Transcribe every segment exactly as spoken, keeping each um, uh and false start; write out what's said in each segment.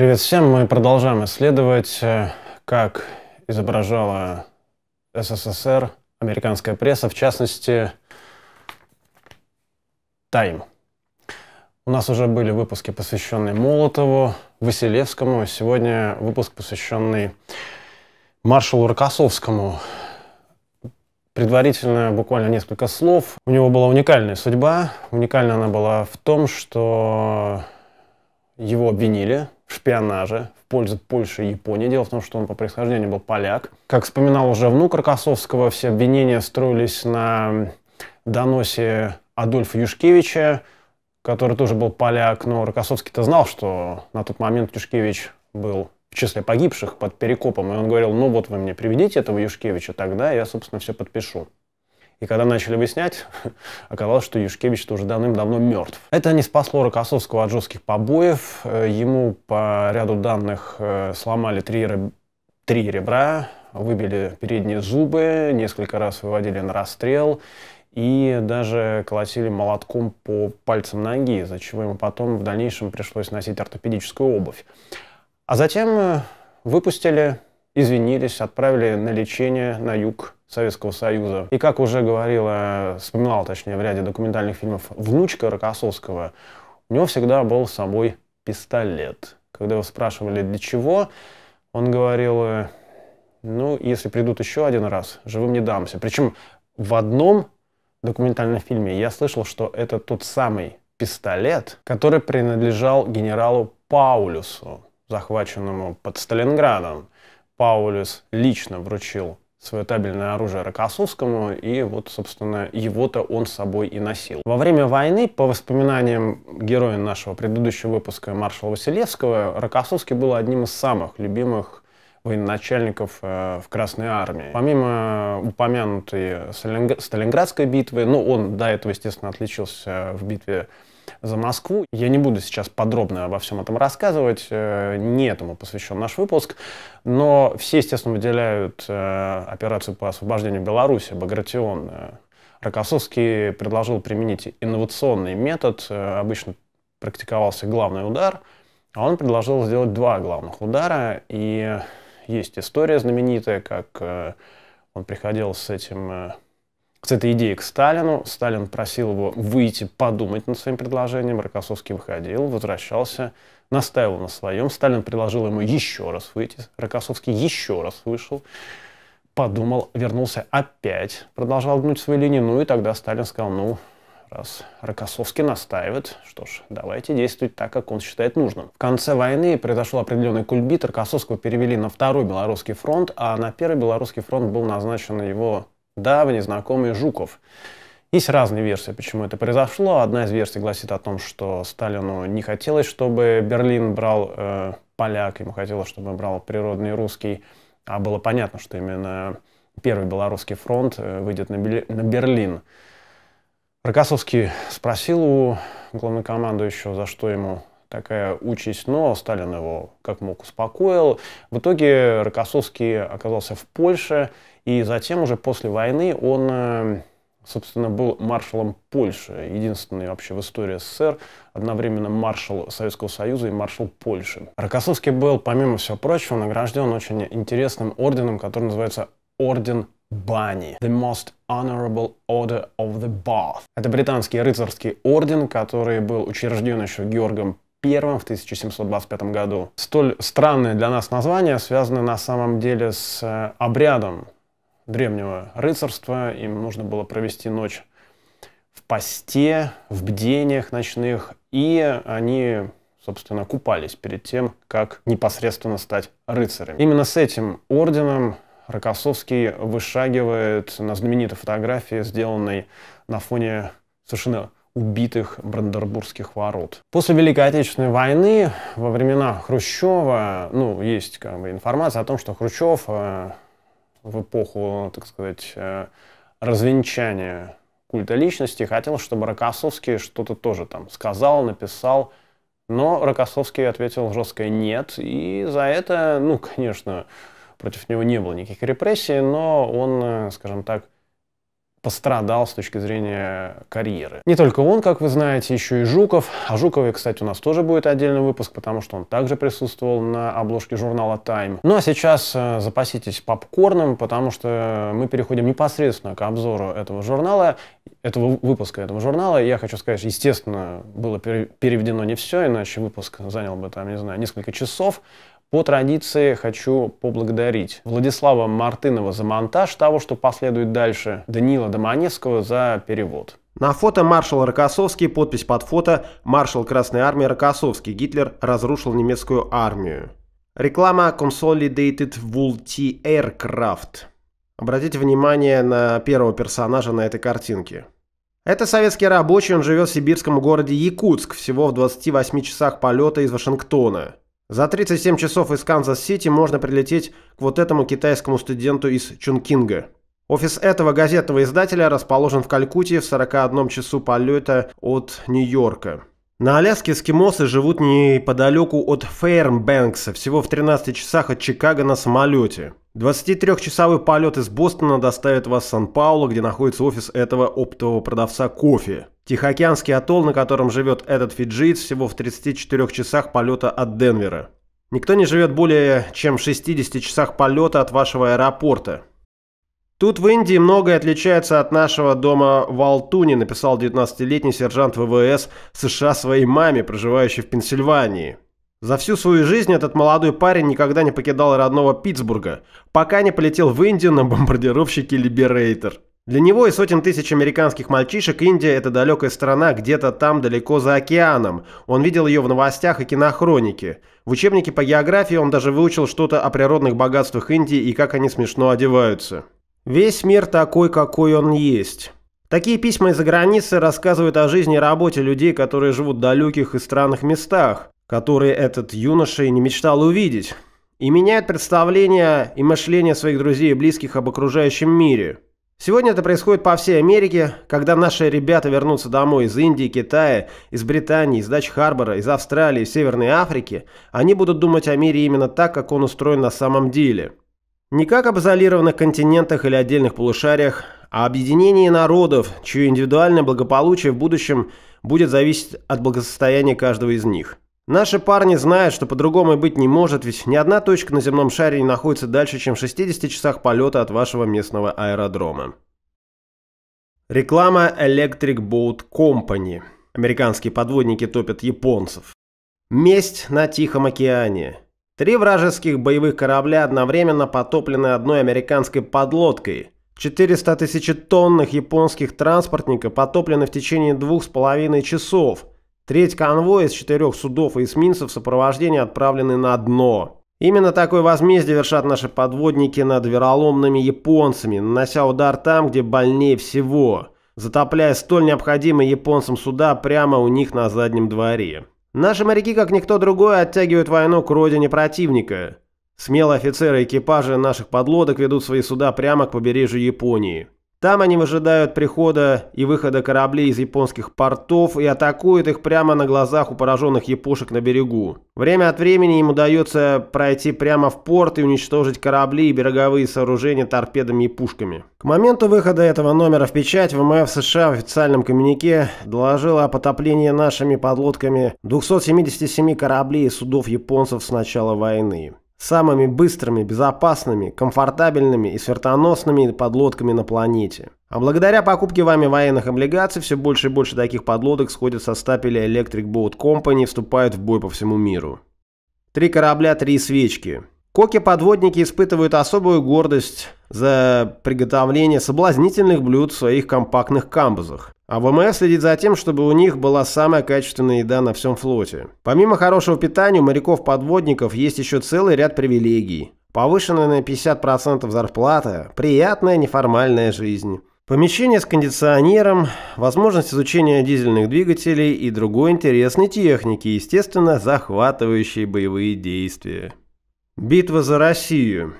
Привет всем! Мы продолжаем исследовать, как изображала СССР американская пресса, в частности, Time. У нас уже были выпуски, посвященные Молотову, Василевскому. Сегодня выпуск, посвященный маршалу Рокоссовскому. Предварительно буквально несколько слов. У него была уникальная судьба. Уникальна она была в том, что его обвинили в шпионаже в пользу Польши и Японии. Дело в том, что он по происхождению был поляк. Как вспоминал уже внук Рокоссовского, все обвинения строились на доносе Адольфа Юшкевича, который тоже был поляк. Но Рокоссовский-то знал, что на тот момент Юшкевич был в числе погибших под Перекопом. И он говорил: ну вот вы мне приведите этого Юшкевича, тогда я, собственно, все подпишу. И когда начали выяснять, оказалось, что Юшкевич-то уже давным-давно мертв. Это не спасло Рокоссовского от жестких побоев. Ему по ряду данных сломали три, реб... три ребра, выбили передние зубы, несколько раз выводили на расстрел и даже колотили молотком по пальцам ноги, из-за чего ему потом в дальнейшем пришлось носить ортопедическую обувь. А затем выпустили, извинились, отправили на лечение на юг Советского Союза. И как уже говорила, вспоминала, точнее, в ряде документальных фильмов внучка Рокоссовского, у него всегда был с собой пистолет. Когда его спрашивали, для чего, он говорил: ну, если придут еще один раз, живым не дамся. Причем в одном документальном фильме я слышал, что это тот самый пистолет, который принадлежал генералу Паулюсу, захваченному под Сталинградом. Паулюс лично вручил свое табельное оружие Рокоссовскому, и вот, собственно, его-то он с собой и носил. Во время войны, по воспоминаниям героя нашего предыдущего выпуска маршала Василевского, Рокоссовский был одним из самых любимых военачальников в Красной Армии. Помимо упомянутой Сталинградской битвы, ну, он до этого, естественно, отличился в битве за Москву. Я не буду сейчас подробно обо всем этом рассказывать, не этому посвящен наш выпуск, но все, естественно, выделяют операцию по освобождению Белоруссии, Багратион. Рокоссовский предложил применить инновационный метод, обычно практиковался главный удар, а он предложил сделать два главных удара, и есть история знаменитая, как он приходил с этим... с этой идеей к Сталину. Сталин просил его выйти, подумать над своим предложением. Рокоссовский выходил, возвращался, настаивал на своем. Сталин предложил ему еще раз выйти. Рокоссовский еще раз вышел, подумал, вернулся опять, продолжал гнуть свою линию. Ну и тогда Сталин сказал: ну, раз Рокоссовский настаивает, что ж, давайте действовать так, как он считает нужным. В конце войны произошел определенный кульбит. Рокоссовского перевели на Второй Белорусский фронт, а на Первый Белорусский фронт был назначен его давний знакомый Жуков. Есть разные версии, почему это произошло. Одна из версий гласит о том, что Сталину не хотелось, чтобы Берлин брал э, поляк, ему хотелось, чтобы брал природный русский, а было понятно, что именно Первый Белорусский фронт э, выйдет на, на Берлин. Рокоссовский спросил у главнокомандующего, за что ему такая участь, но Сталин его как мог успокоил. В итоге Рокоссовский оказался в Польше, и затем уже после войны он, собственно, был маршалом Польши. Единственный вообще в истории СССР одновременно маршал Советского Союза и маршал Польши. Рокоссовский был, помимо всего прочего, награжден очень интересным орденом, который называется Орден Бани. The Most Honorable Order of the Bath. Это британский рыцарский орден, который был учрежден еще Георгом Первым в тысяча семьсот двадцать пятом году. Столь странное для нас название связано на самом деле с обрядом древнего рыцарства. Им нужно было провести ночь в посте, в бдениях ночных, и они, собственно, купались перед тем, как непосредственно стать рыцарями. Именно с этим орденом Рокоссовский вышагивает на знаменитой фотографии, сделанной на фоне совершенно убитых Бранденбургских ворот. После Великой Отечественной войны, во времена Хрущева, ну, есть как бы информация о том, что Хрущев э, в эпоху, так сказать, э, развенчания культа личности хотел, чтобы Рокоссовский что-то тоже там сказал, написал, но Рокоссовский ответил жестко «нет», и за это, ну, конечно, против него не было никаких репрессий, но он, э, скажем так, пострадал с точки зрения карьеры. Не только он, как вы знаете, еще и Жуков. О Жукове, кстати, у нас тоже будет отдельный выпуск, потому что он также присутствовал на обложке журнала Time. Ну а сейчас запаситесь попкорном, потому что мы переходим непосредственно к обзору этого журнала, этого выпуска этого журнала. Я хочу сказать, естественно, было переведено не все, иначе выпуск занял бы, там, не знаю, несколько часов. По традиции хочу поблагодарить Владислава Мартынова за монтаж того, что последует дальше, Данила Доманевского за перевод. На фото маршал Рокоссовский, подпись под фото «Маршал Красной Армии Рокоссовский. Гитлер разрушил немецкую армию». Реклама Consolidated Vulti Aircraft. Обратите внимание на первого персонажа на этой картинке. Это советский рабочий, он живет в сибирском городе Якутск, всего в двадцати восьми часах полета из Вашингтона. За тридцать семь часов из Канзас-Сити можно прилететь к вот этому китайскому студенту из Чункинга. Офис этого газетного издателя расположен в Калькутте в сорока одном часу полета от Нью-Йорка. На Аляске эскимосы живут неподалеку от Фэрбэнкса, всего в тринадцати часах от Чикаго на самолете. двадцатитрёхчасовой полет из Бостона доставит вас в Сан-Паулу, где находится офис этого оптового продавца кофе. Тихоокеанский атолл, на котором живет этот фиджиец, всего в тридцати четырёх часах полета от Денвера. Никто не живет более чем в шестидесяти часах полета от вашего аэропорта. Тут в Индии многое отличается от нашего дома в Алтуне, написал девятнадцатилетний сержант ВВС США своей маме, проживающей в Пенсильвании. За всю свою жизнь этот молодой парень никогда не покидал родного Питтсбурга, пока не полетел в Индию на бомбардировщике «Либерейтер». Для него и сотен тысяч американских мальчишек Индия – это далекая страна где-то там далеко за океаном. Он видел ее в новостях и кинохронике. В учебнике по географии он даже выучил что-то о природных богатствах Индии и как они смешно одеваются. «Весь мир такой, какой он есть». Такие письма из-за границы рассказывают о жизни и работе людей, которые живут в далеких и странных местах, которые этот юноша и не мечтал увидеть, и меняют представления и мышление своих друзей и близких об окружающем мире. Сегодня это происходит по всей Америке, когда наши ребята вернутся домой из Индии, Китая, из Британии, из Дач-Харбора, из Австралии, Северной Африки, они будут думать о мире именно так, как он устроен на самом деле. Не как об изолированных континентах или отдельных полушариях, а объединении народов, чье индивидуальное благополучие в будущем будет зависеть от благосостояния каждого из них. Наши парни знают, что по-другому и быть не может, ведь ни одна точка на земном шаре не находится дальше, чем в шестидесяти часах полета от вашего местного аэродрома. Реклама Electric Boat Company. Американские подводники топят японцев. Месть на Тихом океане. Три вражеских боевых корабля одновременно потоплены одной американской подлодкой. четыреста тысячетонных японских транспортника потоплены в течение двух с половиной часов. Треть конвоя из четырех судов и эсминцев в сопровождении отправлены на дно. Именно такое возмездие вершат наши подводники над вероломными японцами, нанося удар там, где больнее всего, затопляя столь необходимые японцам суда прямо у них на заднем дворе. Наши моряки, как никто другой, оттягивают войну к родине противника. Смелые офицеры экипажа наших подлодок ведут свои суда прямо к побережью Японии. Там они выжидают прихода и выхода кораблей из японских портов и атакуют их прямо на глазах у пораженных япошек на берегу. Время от времени им удается пройти прямо в порт и уничтожить корабли и береговые сооружения торпедами и пушками. К моменту выхода этого номера в печать ВМФ США в официальном коммюнике доложило о потоплении нашими подлодками двухсот семидесяти семи кораблей и судов японцев с начала войны. Самыми быстрыми, безопасными, комфортабельными и смертоносными подлодками на планете. А благодаря покупке вами военных облигаций все больше и больше таких подлодок сходят со стапеля Electric Boat Company и вступают в бой по всему миру. Три корабля, три свечки. Коки-подводники испытывают особую гордость за приготовление соблазнительных блюд в своих компактных камбузах. А ВМФ следит за тем, чтобы у них была самая качественная еда на всем флоте. Помимо хорошего питания, у моряков-подводников есть еще целый ряд привилегий. Повышенная на пятьдесят процентов зарплата, приятная неформальная жизнь. Помещение с кондиционером, возможность изучения дизельных двигателей и другой интересной техники, естественно, захватывающие боевые действия. Битва за Россию.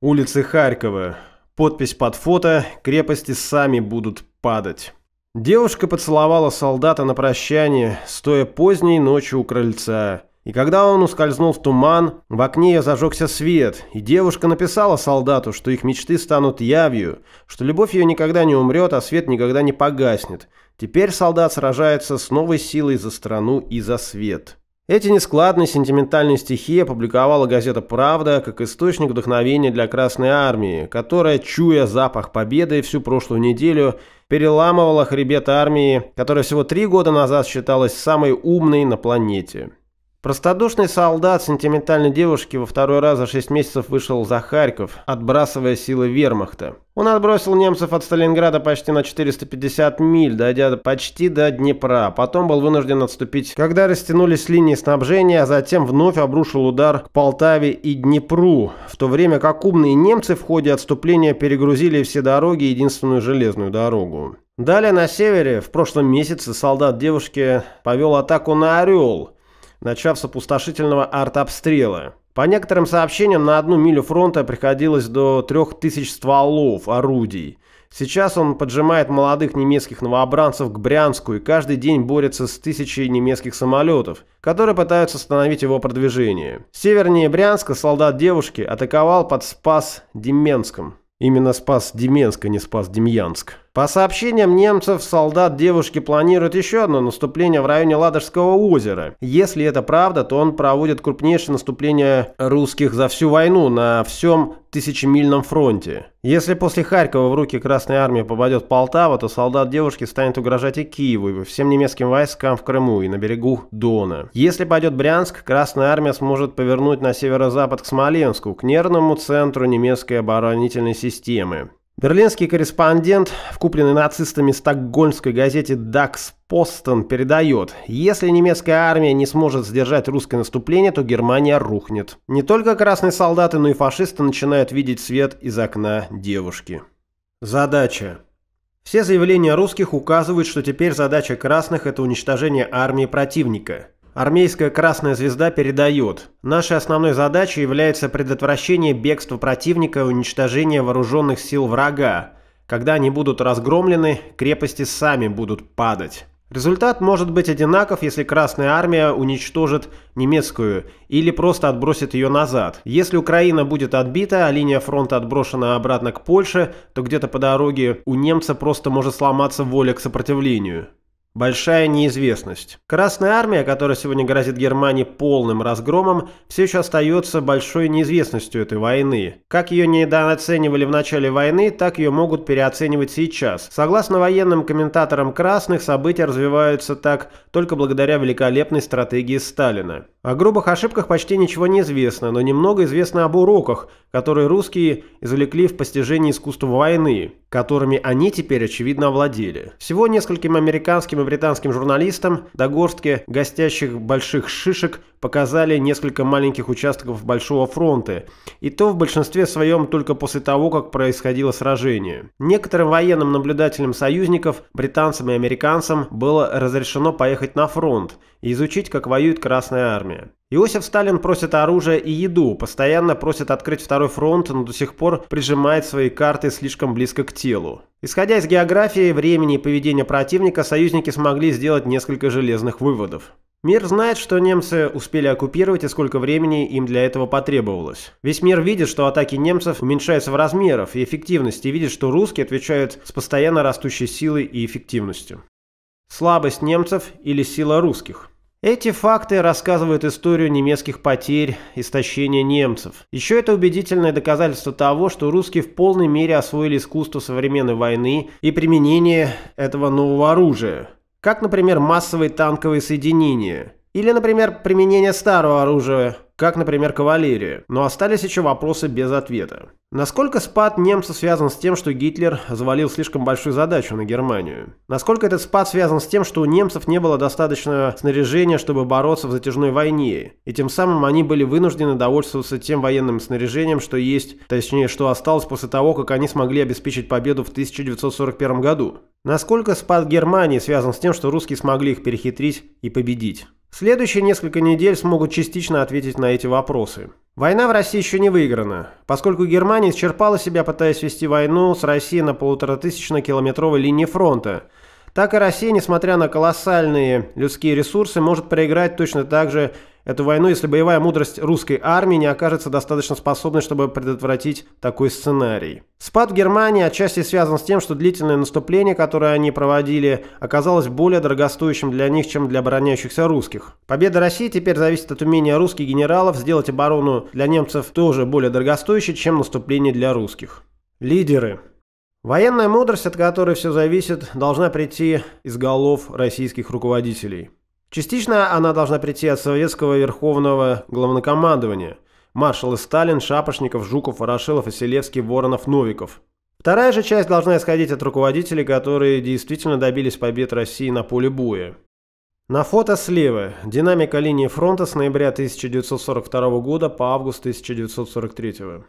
Улицы Харькова. Подпись под фото «Крепости сами будут падать». Девушка поцеловала солдата на прощание, стоя поздней ночью у крыльца. И когда он ускользнул в туман, в окне ее зажегся свет, и девушка написала солдату, что их мечты станут явью, что любовь ее никогда не умрет, а свет никогда не погаснет. Теперь солдат сражается с новой силой за страну и за свет. Эти нескладные сентиментальные стихи опубликовала газета «Правда» как источник вдохновения для Красной Армии, которая, чуя запах победы, всю прошлую неделю переламывала хребет армии, которая всего три года назад считалась самой умной на планете. Простодушный солдат сентиментальной девушки во второй раз за шесть месяцев вышел за Харьков, отбрасывая силы вермахта. Он отбросил немцев от Сталинграда почти на четыреста пятьдесят миль, дойдя почти до Днепра. Потом был вынужден отступить, когда растянулись линии снабжения, а затем вновь обрушил удар к Полтаве и Днепру, в то время как умные немцы в ходе отступления перегрузили все дороги и единственную железную дорогу. Далее на севере в прошлом месяце солдат девушки повел атаку на Орел, начав с опустошительного артобстрела. По некоторым сообщениям, на одну милю фронта приходилось до трёх тысяч стволов орудий. Сейчас он поджимает молодых немецких новобранцев к Брянску и каждый день борется с тысячей немецких самолетов, которые пытаются остановить его продвижение. Севернее Брянска солдат девушки атаковал под Спас-Деменском. Именно Спас-Деменск, а не Спас-Демьянск. По сообщениям немцев, солдат девушки планирует еще одно наступление в районе Ладожского озера. Если это правда, то он проводит крупнейшее наступление русских за всю войну на всем тысячемильном фронте. Если после Харькова в руки Красной Армии попадет Полтава, то солдат девушки станет угрожать и Киеву, и всем немецким войскам в Крыму и на берегу Дона. Если пойдет Брянск, Красная Армия сможет повернуть на северо-запад к Смоленску, к нервному центру немецкой оборонительной системы. Берлинский корреспондент в купленной нацистами стокгольмской газете «Дакс Постон» передает: если немецкая армия не сможет сдержать русское наступление, то Германия рухнет. Не только красные солдаты, но и фашисты начинают видеть свет из окна девушки. Задача. Все заявления русских указывают, что теперь задача красных – это уничтожение армии противника. Армейская «Красная звезда» передает: «Нашей основной задачей является предотвращение бегства противника и уничтожение вооруженных сил врага. Когда они будут разгромлены, крепости сами будут падать». Результат может быть одинаков, если Красная Армия уничтожит немецкую или просто отбросит ее назад. Если Украина будет отбита, а линия фронта отброшена обратно к Польше, то где-то по дороге у немца просто может сломаться воля к сопротивлению. Большая неизвестность. Красная армия, которая сегодня грозит Германии полным разгромом, все еще остается большой неизвестностью этой войны. Как ее недооценивали в начале войны, так ее могут переоценивать сейчас. Согласно военным комментаторам красных, события развиваются так только благодаря великолепной стратегии Сталина. О грубых ошибках почти ничего не известно, но немного известно об уроках, которые русские извлекли в постижении искусства войны, которыми они теперь, очевидно, овладели. Всего нескольким американским и британским журналистам до горстки гостящих больших шишек показали несколько маленьких участков Большого фронта, и то в большинстве своем только после того, как происходило сражение. Некоторым военным наблюдателям союзников, британцам и американцам, было разрешено поехать на фронт и изучить, как воюет Красная Армия. Иосиф Сталин просит оружие и еду, постоянно просит открыть второй фронт, но до сих пор прижимает свои карты слишком близко к телу. Исходя из географии, времени и поведения противника, союзники смогли сделать несколько железных выводов. Мир знает, что немцы успели оккупировать и сколько времени им для этого потребовалось. Весь мир видит, что атаки немцев уменьшаются в размерах и эффективности, и видит, что русские отвечают с постоянно растущей силой и эффективностью. Слабость немцев или сила русских. Эти факты рассказывают историю немецких потерь, истощения немцев. Еще это убедительное доказательство того, что русские в полной мере освоили искусство современной войны и применение этого нового оружия. Как, например, массовые танковые соединения. Или, например, применение старого оружия, как, например, кавалерия. Но остались еще вопросы без ответа. Насколько спад немцев связан с тем, что Гитлер завалил слишком большую задачу на Германию? Насколько этот спад связан с тем, что у немцев не было достаточного снаряжения, чтобы бороться в затяжной войне? И тем самым они были вынуждены довольствоваться тем военным снаряжением, что есть, точнее, что осталось после того, как они смогли обеспечить победу в тысяча девятьсот сорок первом году? Насколько спад Германии связан с тем, что русские смогли их перехитрить и победить? Следующие несколько недель смогут частично ответить на эти вопросы. Война в России еще не выиграна, поскольку Германия исчерпала себя, пытаясь вести войну с Россией на полуторатысячно-километровой линии фронта. Так и Россия, несмотря на колоссальные людские ресурсы, может проиграть точно так же эту войну, если боевая мудрость русской армии не окажется достаточно способной, чтобы предотвратить такой сценарий. Спад в Германии отчасти связан с тем, что длительное наступление, которое они проводили, оказалось более дорогостоящим для них, чем для обороняющихся русских. Победа России теперь зависит от умения русских генералов сделать оборону для немцев тоже более дорогостоящей, чем наступление для русских. Лидеры. Военная мудрость, от которой все зависит, должна прийти из голов российских руководителей. Частично она должна прийти от советского верховного главнокомандования. Маршалы Сталин, Шапошников, Жуков, Ворошилов, Василевский, Воронов, Новиков. Вторая же часть должна исходить от руководителей, которые действительно добились побед России на поле боя. На фото слева динамика линии фронта с ноября тысяча девятьсот сорок второго года по август тысяча девятьсот сорок третьего.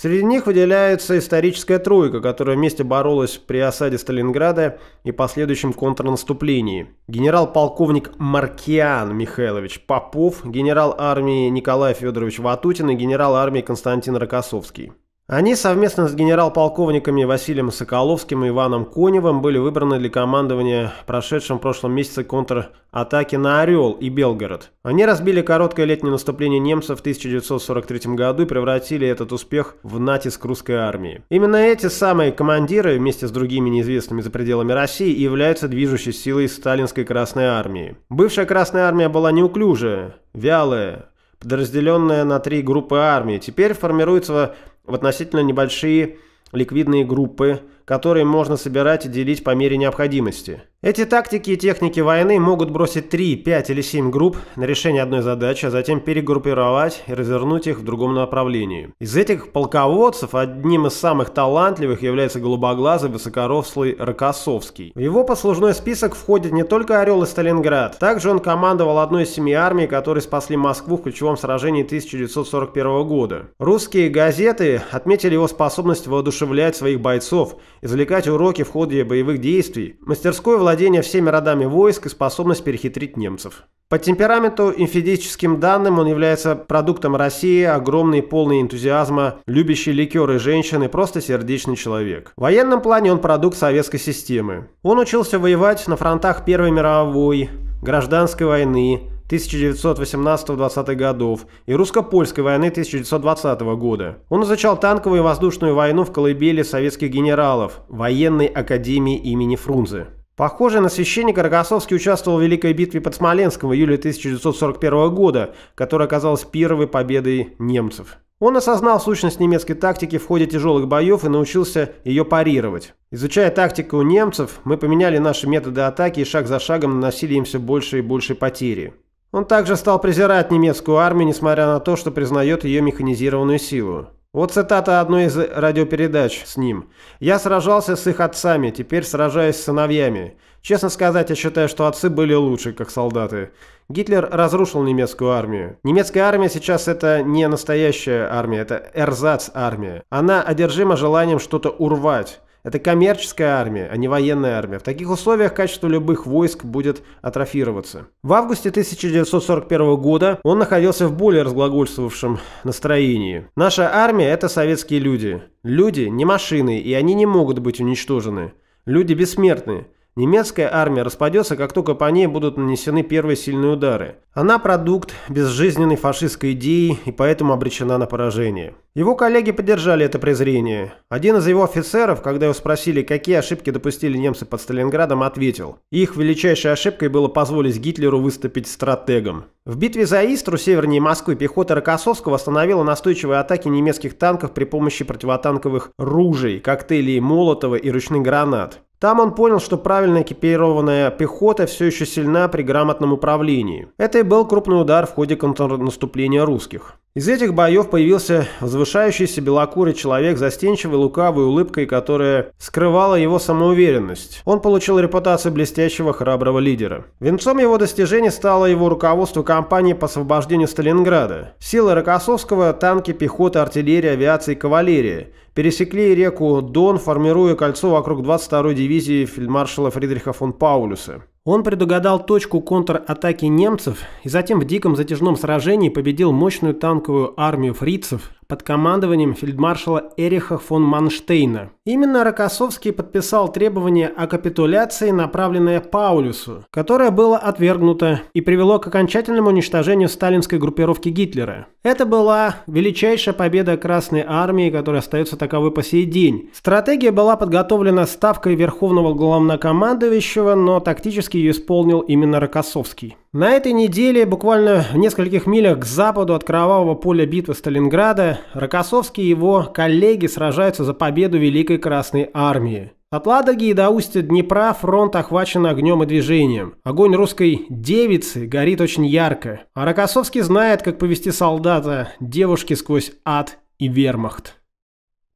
Среди них выделяется историческая тройка, которая вместе боролась при осаде Сталинграда и последующем контрнаступлении. Генерал-полковник Маркиан Михайлович Попов, генерал армии Николай Федорович Ватутин и генерал армии Константин Рокоссовский. Они совместно с генерал-полковниками Василием Соколовским и Иваном Коневым были выбраны для командования прошедшим в прошлом месяце контратаки на Орел и Белгород. Они разбили короткое летнее наступление немцев в тысяча девятьсот сорок третьем году и превратили этот успех в натиск русской армии. Именно эти самые командиры вместе с другими неизвестными за пределами России являются движущей силой сталинской Красной Армии. Бывшая Красная Армия была неуклюжая, вялая, подразделенная на три группы армии. Теперь формируется в относительно небольшие ликвидные группы, которые можно собирать и делить по мере необходимости. Эти тактики и техники войны могут бросить три, пять или семь групп на решение одной задачи, а затем перегруппировать и развернуть их в другом направлении. Из этих полководцев одним из самых талантливых является голубоглазый высокорослый Рокоссовский. В его послужной список входят не только Орел и Сталинград. Также он командовал одной из семи армий, которые спасли Москву в ключевом сражении тысяча девятьсот сорок первого года. Русские газеты отметили его способность воодушевлять своих бойцов, извлекать уроки в ходе боевых действий, мастерское владение владение всеми родами войск и способность перехитрить немцев. По темпераменту и физическим данным он является продуктом России, огромный, полный энтузиазма, любящий ликеры женщин и просто сердечный человек. В военном плане он продукт советской системы. Он учился воевать на фронтах Первой мировой, Гражданской войны тысяча девятьсот восемнадцатого — двадцатого годов и русско-польской войны тысяча девятьсот двадцатого года. Он изучал танковую и воздушную войну в колыбели советских генералов военной академии имени Фрунзе. Похоже на священника, Рокоссовский участвовал в Великой битве под Смоленском в июле тысяча девятьсот сорок первого года, которая оказалась первой победой немцев. Он осознал сущность немецкой тактики в ходе тяжелых боев и научился ее парировать. Изучая тактику немцев, мы поменяли наши методы атаки и шаг за шагом наносили им все больше и больше потери. Он также стал презирать немецкую армию, несмотря на то, что признает ее механизированную силу. Вот цитата одной из радиопередач с ним. «Я сражался с их отцами, теперь сражаюсь с сыновьями. Честно сказать, я считаю, что отцы были лучше, как солдаты. Гитлер разрушил немецкую армию. Немецкая армия сейчас это не настоящая армия, это эрзац-армия. Она одержима желанием что-то урвать. Это коммерческая армия, а не военная армия. В таких условиях качество любых войск будет атрофироваться». В августе тысяча девятьсот сорок первого года он находился в более разглагольствовавшем настроении. «Наша армия – это советские люди. Люди не машины, и они не могут быть уничтожены. Люди бессмертны. Немецкая армия распадется, как только по ней будут нанесены первые сильные удары. Она продукт безжизненной фашистской идеи и поэтому обречена на поражение». Его коллеги поддержали это презрение. Один из его офицеров, когда его спросили, какие ошибки допустили немцы под Сталинградом, ответил: «Их величайшей ошибкой было позволить Гитлеру выступить стратегом». В битве за Истру севернее Москвы пехота Рокоссовского остановила настойчивые атаки немецких танков при помощи противотанковых ружей, коктейлей Молотова и ручных гранат. Там он понял, что правильно экипированная пехота все еще сильна при грамотном управлении. Это и был крупный удар в ходе контрнаступления русских. Из этих боев появился возвышающийся белокурый человек, застенчивой, лукавой улыбкой, которая скрывала его самоуверенность. Он получил репутацию блестящего, храброго лидера. Венцом его достижений стало его руководство кампании по освобождению Сталинграда. Силы Рокоссовского, танки, пехота, артиллерия, авиация и кавалерия пересекли реку Дон, формируя кольцо вокруг двадцать второй дивизии фельдмаршала Фридриха фон Паулюса. Он предугадал точку контратаки немцев и затем в диком затяжном сражении победил мощную танковую армию фрицев под командованием фельдмаршала Эриха фон Манштейна. Именно Рокоссовский подписал требование о капитуляции, направленное Паулюсу, которое было отвергнуто и привело к окончательному уничтожению сталинской группировки Гитлера. Это была величайшая победа Красной Армии, которая остается таковой по сей день. Стратегия была подготовлена ставкой Верховного Главнокомандующего, но тактически ее исполнил именно Рокоссовский. На этой неделе, буквально в нескольких милях к западу от кровавого поля битвы Сталинграда, Рокоссовский и его коллеги сражаются за победу Великой Красной Армии. От Ладоги и до устья Днепра фронт охвачен огнем и движением. Огонь русской девицы горит очень ярко, а Рокоссовский знает, как повести солдата девушки сквозь ад и вермахт.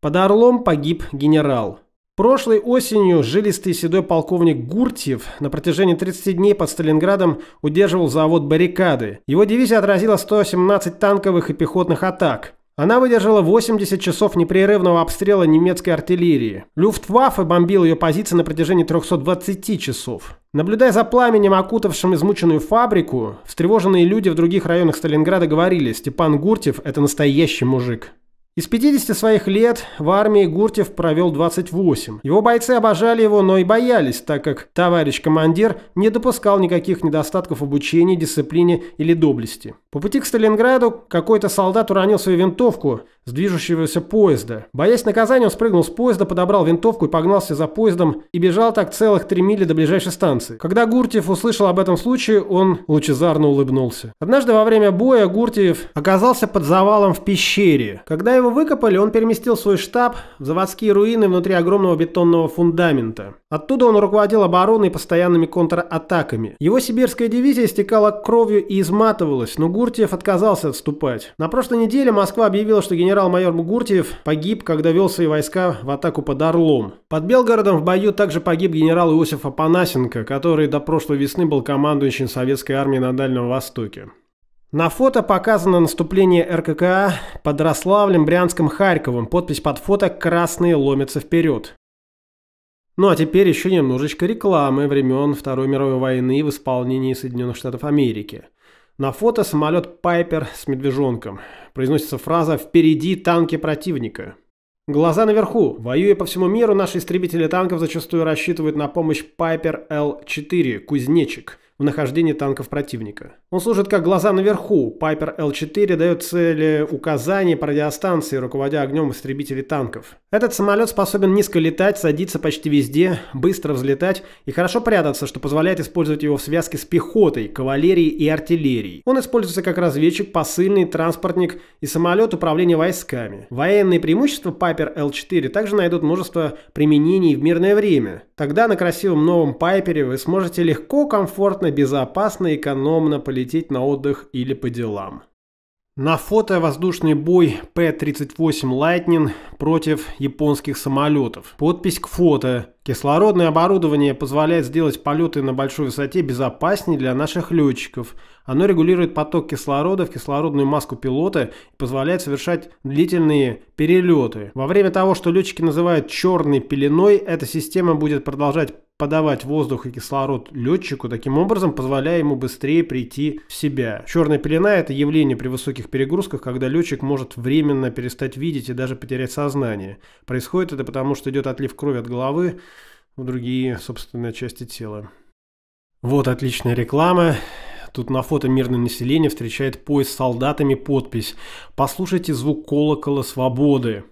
Под Орлом погиб генерал. Прошлой осенью жилистый седой полковник Гуртьев на протяжении тридцати дней под Сталинградом удерживал завод баррикады. Его дивизия отразила сто семнадцать танковых и пехотных атак. Она выдержала восемьдесят часов непрерывного обстрела немецкой артиллерии. Люфтваффе бомбил ее позиции на протяжении трёхсот двадцати часов. Наблюдая за пламенем, окутавшим измученную фабрику, встревоженные люди в других районах Сталинграда говорили: «Степан Гуртьев – это настоящий мужик». Из пятидесяти своих лет в армии Гуртьев провел двадцать восемь. Его бойцы обожали его, но и боялись, так как товарищ командир не допускал никаких недостатков в обучении, дисциплине или доблести. По пути к Сталинграду какой-то солдат уронил свою винтовку с движущегося поезда. Боясь наказания, он спрыгнул с поезда, подобрал винтовку и погнался за поездом и бежал так целых три мили до ближайшей станции. Когда Гуртьев услышал об этом случае, он лучезарно улыбнулся. Однажды во время боя Гуртьев оказался под завалом в пещере. Когда его Его выкопали, он переместил свой штаб в заводские руины внутри огромного бетонного фундамента. Оттуда он руководил обороной и постоянными контратаками. Его сибирская дивизия истекала кровью и изматывалась, но Гуртьев отказался отступать. На прошлой неделе Москва объявила, что генерал-майор Гуртьев погиб, когда вел свои войска в атаку под Орлом. Под Белгородом в бою также погиб генерал Иосиф Апанасенко, который до прошлой весны был командующим советской армией на Дальнем Востоке. На фото показано наступление РККА под Рославлем, Брянском, Харьковом. Подпись под фото «Красные ломятся вперед». Ну а теперь еще немножечко рекламы времен Второй мировой войны в исполнении Соединенных Штатов Америки. На фото самолет «Пайпер» с медвежонком. Произносится фраза «Впереди танки противника». Глаза наверху. Воюя по всему миру, наши истребители танков зачастую рассчитывают на помощь «Пайпер Л четыре» «Кузнечик» в нахождении танков противника. Он служит как глаза наверху. Пайпер Л четыре дает цели указания по радиостанции, руководя огнем истребителей танков. Этот самолет способен низко летать, садиться почти везде, быстро взлетать и хорошо прятаться, что позволяет использовать его в связке с пехотой, кавалерией и артиллерией. Он используется как разведчик, посыльный, транспортник и самолет управления войсками. Военные преимущества Пайпер Л четыре также найдут множество применений в мирное время. Тогда на красивом новом Пайпере вы сможете легко, комфортно, безопасно и экономно полететь на отдых или по делам. На фото воздушный бой П тридцать восемь «Лайтнинг» против японских самолетов. Подпись к фото. Кислородное оборудование позволяет сделать полеты на большой высоте безопаснее для наших летчиков. Оно регулирует поток кислорода в кислородную маску пилота и позволяет совершать длительные перелеты. Во время того, что летчики называют «черной пеленой», эта система будет продолжать подавать воздух и кислород летчику, таким образом позволяя ему быстрее прийти в себя. Черная пелена – это явление при высоких перегрузках, когда летчик может временно перестать видеть и даже потерять сознание. Происходит это потому, что идет отлив крови от головы в другие, собственно, части тела. Вот отличная реклама. Тут на фото мирное население встречает поезд с солдатами, подпись «Послушайте звук колокола свободы».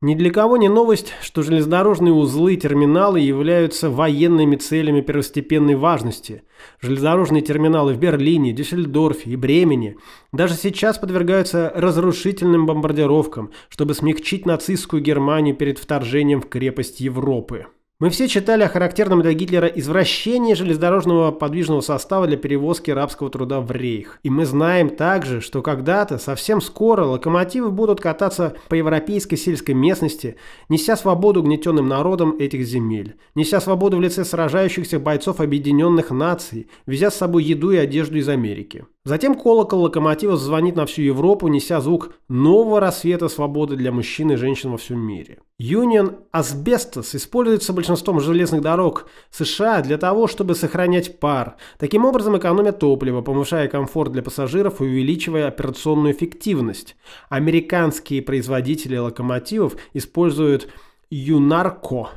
Ни для кого не новость, что железнодорожные узлы и терминалы являются военными целями первостепенной важности. Железнодорожные терминалы в Берлине, Дюссельдорфе и Бремене даже сейчас подвергаются разрушительным бомбардировкам, чтобы смягчить нацистскую Германию перед вторжением в крепость Европы. Мы все читали о характерном для Гитлера извращении железнодорожного подвижного состава для перевозки рабского труда в Рейх. И мы знаем также, что когда-то, совсем скоро, локомотивы будут кататься по европейской сельской местности, неся свободу угнетенным народам этих земель, неся свободу в лице сражающихся бойцов объединенных наций, везя с собой еду и одежду из Америки. Затем колокол локомотива звонит на всю Европу, неся звук нового рассвета свободы для мужчин и женщин во всем мире. Union Asbestos используется большинством железных дорог США для того, чтобы сохранять пар. Таким образом экономя топливо, повышая комфорт для пассажиров и увеличивая операционную эффективность. Американские производители локомотивов используют Юнарко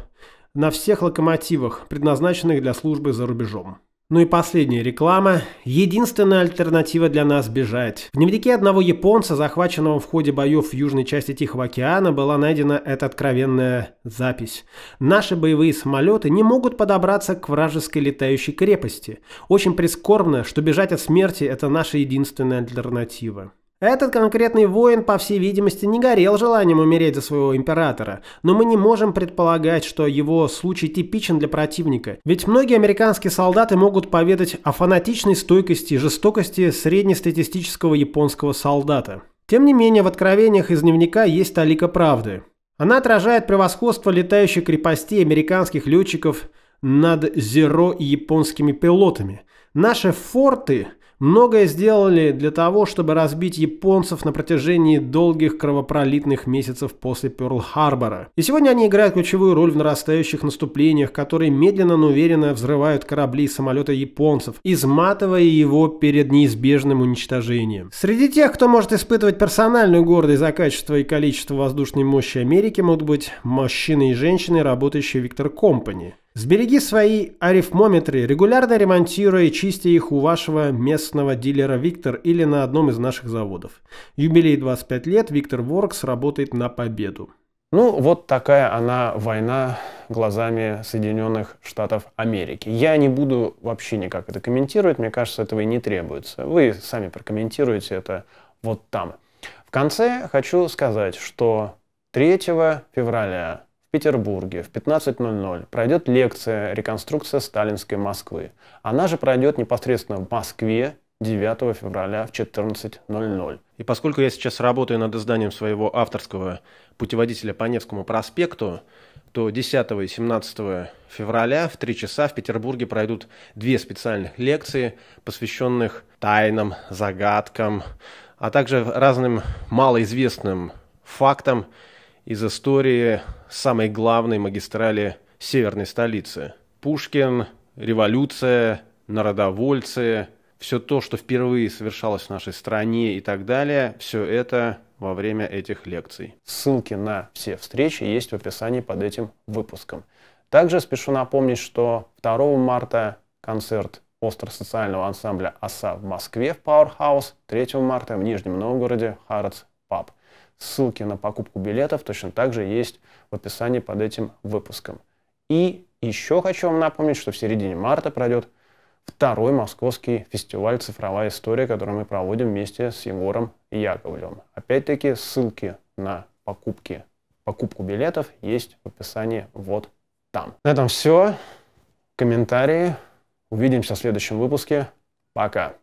на всех локомотивах, предназначенных для службы за рубежом. Ну и последняя реклама. Единственная альтернатива для нас – бежать. В дневнике одного японца, захваченного в ходе боев в южной части Тихого океана, была найдена эта откровенная запись. Наши боевые самолеты не могут подобраться к вражеской летающей крепости. Очень прискорбно, что бежать от смерти – это наша единственная альтернатива. Этот конкретный воин, по всей видимости, не горел желанием умереть за своего императора, но мы не можем предполагать, что его случай типичен для противника, ведь многие американские солдаты могут поведать о фанатичной стойкости и жестокости среднестатистического японского солдата. Тем не менее, в откровениях из дневника есть талика правды. Она отражает превосходство летающих крепостей американских летчиков над «Зеро» и японскими пилотами. Наши форты многое сделали для того, чтобы разбить японцев на протяжении долгих кровопролитных месяцев после Пёрл-Харбора. И сегодня они играют ключевую роль в нарастающих наступлениях, которые медленно, но уверенно взрывают корабли и самолеты японцев, изматывая его перед неизбежным уничтожением. Среди тех, кто может испытывать персональную гордость за качество и количество воздушной мощи Америки, могут быть мужчины и женщины, работающие в Виктор Компани. Сбереги свои арифмометры, регулярно ремонтируя и чистя их у вашего местного дилера «Виктор» или на одном из наших заводов. Юбилей двадцать пять лет, «Виктор Воркс» работает на победу. Ну, вот такая она война глазами Соединенных Штатов Америки. Я не буду вообще никак это комментировать, мне кажется, этого и не требуется. Вы сами прокомментируете это вот там. В конце хочу сказать, что третьего февраля... в Петербурге в пятнадцать ноль-ноль пройдет лекция «Реконструкция сталинской Москвы». Она же пройдет непосредственно в Москве девятого февраля в четырнадцать ноль-ноль. И поскольку я сейчас работаю над изданием своего авторского путеводителя по Невскому проспекту, то десятого и семнадцатого февраля в три часа в Петербурге пройдут две специальных лекции, посвященных тайнам, загадкам, а также разным малоизвестным фактам из истории самой главной магистрали северной столицы. Пушкин, революция, народовольцы, все то, что впервые совершалось в нашей стране и так далее, все это во время этих лекций. Ссылки на все встречи есть в описании под этим выпуском. Также спешу напомнить, что второго марта концерт остро-социального ансамбля «ОСА» в Москве в Powerhouse, третьего марта в Нижнем Новгороде Harrods Pub. Ссылки на покупку билетов точно также есть в описании под этим выпуском. И еще хочу вам напомнить, что в середине марта пройдет второй московский фестиваль «Цифровая история», который мы проводим вместе с Егором Яковлевым. Опять-таки ссылки на покупки, покупку билетов есть в описании вот там. На этом все. Комментарии. Увидимся в следующем выпуске. Пока.